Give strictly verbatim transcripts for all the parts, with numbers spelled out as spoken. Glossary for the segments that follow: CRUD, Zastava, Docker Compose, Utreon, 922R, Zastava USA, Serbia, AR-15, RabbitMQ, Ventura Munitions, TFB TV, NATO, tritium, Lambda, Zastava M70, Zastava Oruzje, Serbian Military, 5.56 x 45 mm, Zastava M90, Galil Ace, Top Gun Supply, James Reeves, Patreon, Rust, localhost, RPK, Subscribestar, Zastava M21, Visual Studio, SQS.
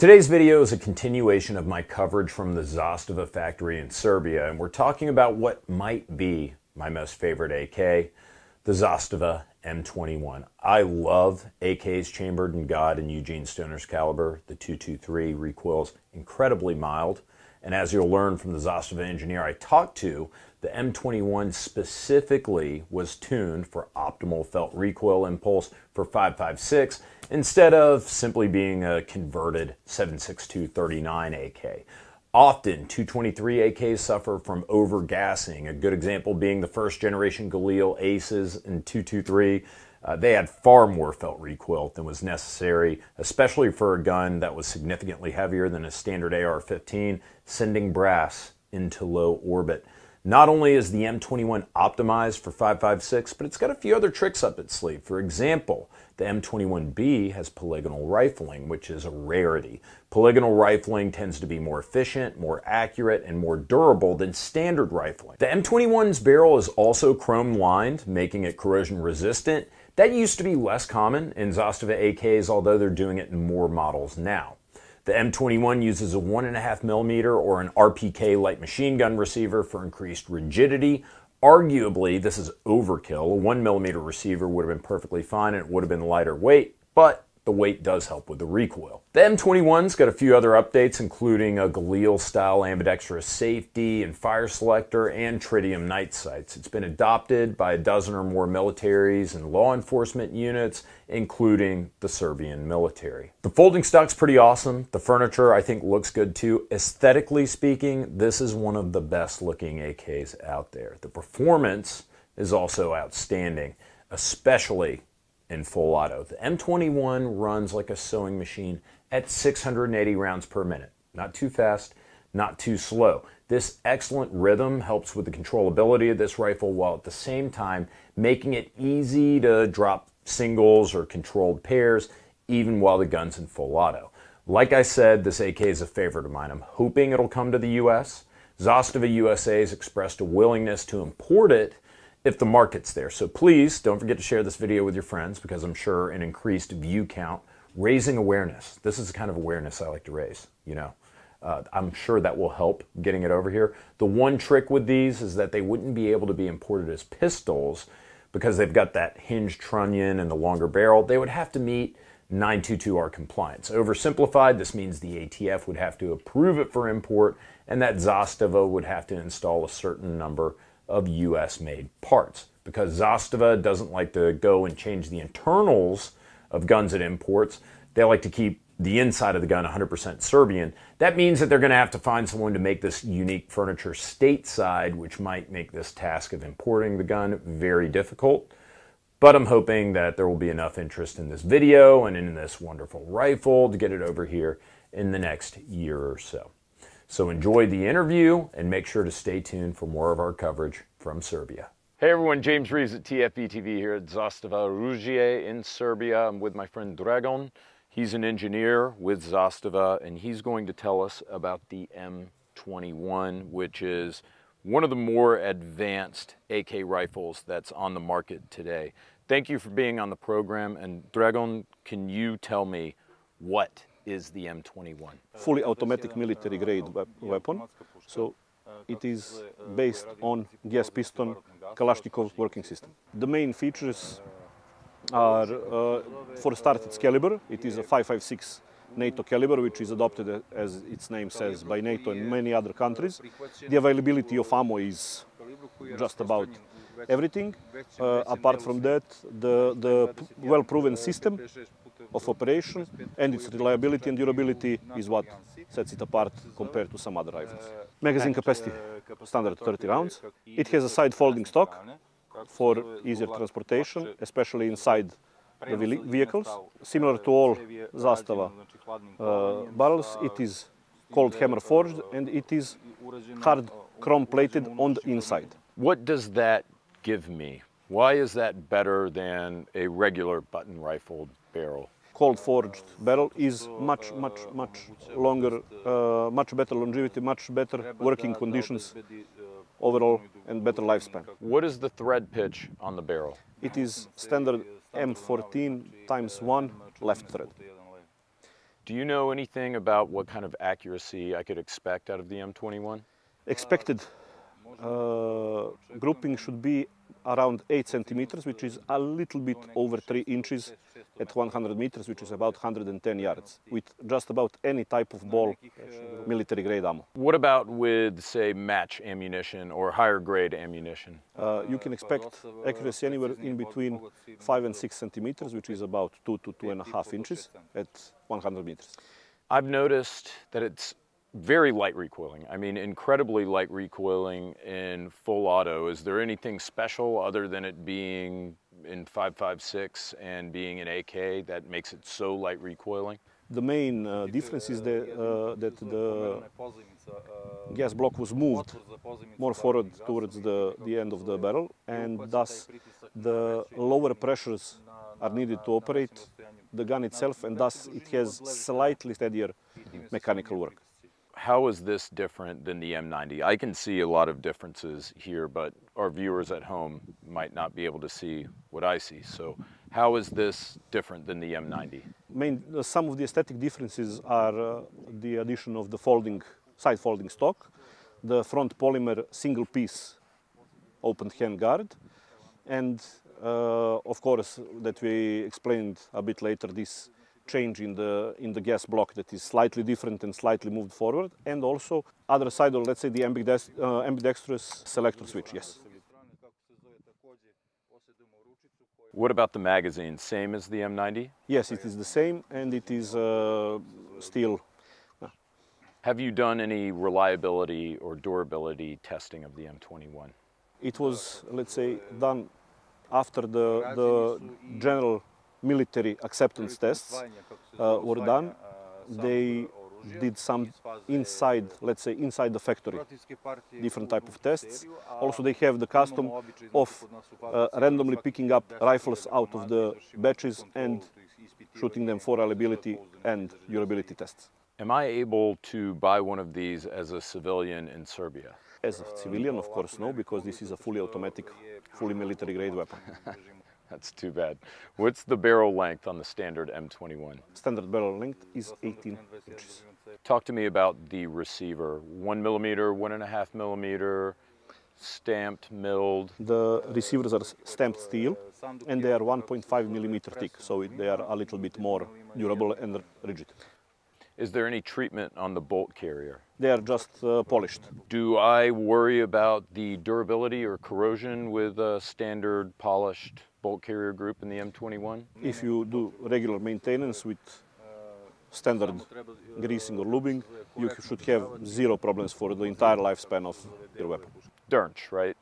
Today's video is a continuation of my coverage from the Zastava factory in Serbia, and we're talking about what might be my most favorite A K, the Zastava M twenty-one. I love A Ks chambered in God and Eugene Stoner's caliber. The two twenty-three recoils incredibly mild, and as you'll learn from the Zastava engineer I talked to, the M twenty-one specifically was tuned for optimal felt recoil impulse for five five six instead of simply being a converted seven six two thirty-nine A K. Often, two twenty-three A Ks suffer from over-gassing, a good example being the first-generation Galil Aces and two twenty-three. Uh, they had far more felt recoil than was necessary, especially for a gun that was significantly heavier than a standard A R fifteen, sending brass into low orbit. Not only is the M twenty-one optimized for five five six, but it's got a few other tricks up its sleeve. For example, the M twenty-one B has polygonal rifling, which is a rarity. Polygonal rifling tends to be more efficient, more accurate, and more durable than standard rifling. The M twenty-one's barrel is also chrome-lined, making it corrosion-resistant. That used to be less common in Zastava A Ks, although they're doing it in more models now. The M twenty-one uses a one point five millimeter or an R P K light machine gun receiver for increased rigidity. Arguably, this is overkill. A one millimeter receiver would have been perfectly fine and it would have been lighter weight, but the weight does help with the recoil. The M twenty-one's got a few other updates, including a Galil-style ambidextrous safety and fire selector and tritium night sights. It's been adopted by a dozen or more militaries and law enforcement units, including the Serbian military. The folding stock's pretty awesome. The furniture, I think, looks good too. Aesthetically speaking, this is one of the best-looking A Ks out there. The performance is also outstanding, especially in full auto. The M twenty-one runs like a sewing machine at six hundred eighty rounds per minute. Not too fast, not too slow. This excellent rhythm helps with the controllability of this rifle while at the same time making it easy to drop singles or controlled pairs even while the gun's in full auto. Like I said, this A K is a favorite of mine. I'm hoping it'll come to the U S. Zastava U S A has expressed a willingness to import it if the market's there. So please don't forget to share this video with your friends, because I'm sure an increased view count, raising awareness. This is the kind of awareness I like to raise, you know. Uh, I'm sure that will help getting it over here. The one trick with these is that they wouldn't be able to be imported as pistols because they've got that hinge trunnion and the longer barrel. They would have to meet nine twenty-two R compliance. Oversimplified, this means the A T F would have to approve it for import, and that Zastava would have to install a certain number of U S-made parts. Because Zastava doesn't like to go and change the internals of guns it imports, they like to keep the inside of the gun one hundred percent Serbian. That means that they're going to have to find someone to make this unique furniture stateside, which might make this task of importing the gun very difficult. But I'm hoping that there will be enough interest in this video and in this wonderful rifle to get it over here in the next year or so. So enjoy the interview and make sure to stay tuned for more of our coverage from Serbia. Hey everyone, James Reeves at T F B T V here at Zastava Oruzje in Serbia. I'm with my friend Dragan. He's an engineer with Zastava, and he's going to tell us about the M twenty-one, which is one of the more advanced A K rifles that's on the market today. Thank you for being on the program. And Dragan, can you tell me what is the M twenty-one? Fully automatic military grade weapon, so it is based on gas piston Kalashnikov working system. The main features are, uh, for start, its caliber. It is a five five six NATO caliber, which is adopted, as its name says, by NATO and many other countries. The availability of ammo is just about everything. Uh, apart from that, the, the well-proven system of operation and its reliability and durability is what sets it apart compared to some other rifles. Magazine capacity, standard thirty rounds. It has a side folding stock for easier transportation, especially inside the vehicles. Similar to all Zastava uh, barrels, it is cold hammer forged and it is hard chrome plated on the inside. What does that give me? Why is that better than a regular button rifle barrel? Cold forged barrel is much, much, much longer, uh, much better longevity, much better working conditions overall, and better lifespan. What is the thread pitch on the barrel? It is standard M fourteen times one left thread. Do you know anything about what kind of accuracy I could expect out of the M twenty-one? Expected uh, grouping should be around eight centimeters, which is a little bit over three inches at one hundred meters, which is about one hundred ten yards, with just about any type of ball, military grade ammo. What about with, say, match ammunition or higher grade ammunition? Uh, you can expect accuracy anywhere in between five and six centimeters, which is about two to two and a half inches at one hundred meters. I've noticed that it's very light recoiling. I mean, incredibly light recoiling in full auto. Is there anything special other than it being in five five six and being an A K that makes it so light recoiling? The main uh, difference is the, uh, that the gas block was moved more forward towards the, the end of the barrel, and thus the lower pressures are needed to operate the gun itself, and thus it has slightly steadier mechanical work. How is this different than the M ninety? I can see a lot of differences here, but our viewers at home might not be able to see what I see. So how is this different than the M ninety? Main, uh, some of the aesthetic differences are uh, the addition of the folding, side folding stock, the front polymer single piece open hand guard, and uh, of course that we explained a bit later, this change in the in the gas block that is slightly different and slightly moved forward, and also other side of, let's say, the ambidex uh, ambidextrous selector switch. Yes. What about the magazine? Same as the M ninety? Yes, it is the same, and it is uh, still. Have you done any reliability or durability testing of the M twenty-one? It was, let's say, done after the the general military acceptance tests uh, were done. They did some inside, let's say, inside the factory, different type of tests. Also, they have the custom of uh, randomly picking up rifles out of the batches and shooting them for reliability and durability tests. Am I able to buy one of these as a civilian in Serbia? As a civilian, of course, no, because this is a fully automatic, fully military-grade weapon. That's too bad. What's the barrel length on the standard M twenty-one? Standard barrel length is eighteen inches. Talk to me about the receiver. One millimeter, one and a half millimeter, stamped, milled. The receivers are stamped steel, and they are one point five millimeter thick, so they are a little bit more durable and rigid. Is there any treatment on the bolt carrier? They are just uh, polished. Do I worry about the durability or corrosion with a standard polished bolt carrier group in the M twenty-one? If you do regular maintenance with standard greasing or lubing, you should have zero problems for the entire lifespan of your weapon. Dernch, right?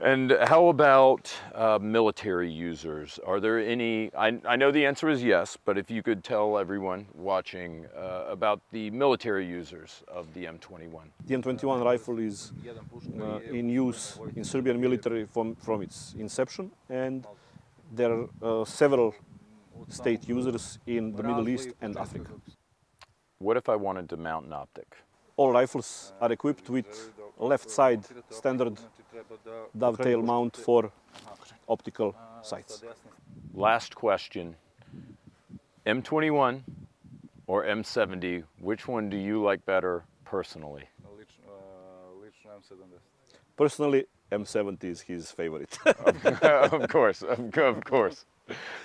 And how about uh, military users? Are there any, I, I know the answer is yes, but if you could tell everyone watching uh, about the military users of the M twenty-one. The M twenty-one rifle is uh, in use in Serbian military from, from its inception, and there are uh, several state users in the Middle East and Africa. What if I wanted to mount an optic? All rifles are equipped with left side standard dovetail mount for optical sights. Last question. M twenty-one or M seventy, which one do you like better personally? Personally, M seventy is his favorite. Of course, of course.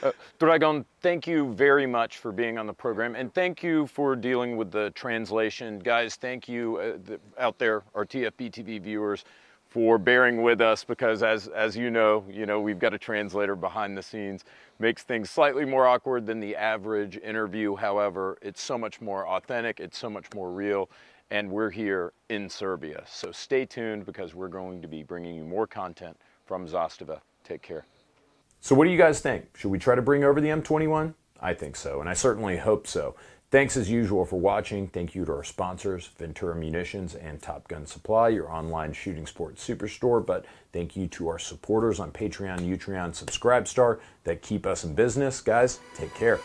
Uh, Dragan, thank you very much for being on the program, and thank you for dealing with the translation. Guys, thank you uh, the, out there, our T F B T V viewers, for bearing with us, because as, as you know, you know, we've got a translator behind the scenes. Makes things slightly more awkward than the average interview. However, it's so much more authentic, it's so much more real, and we're here in Serbia. So stay tuned, because we're going to be bringing you more content from Zastava. Take care. So what do you guys think? Should we try to bring over the M twenty-one? I think so, and I certainly hope so. Thanks as usual for watching. Thank you to our sponsors, Ventura Munitions and Top Gun Supply, your online shooting sports superstore. But thank you to our supporters on Patreon, Utreon, Subscribestar that keep us in business. Guys, take care.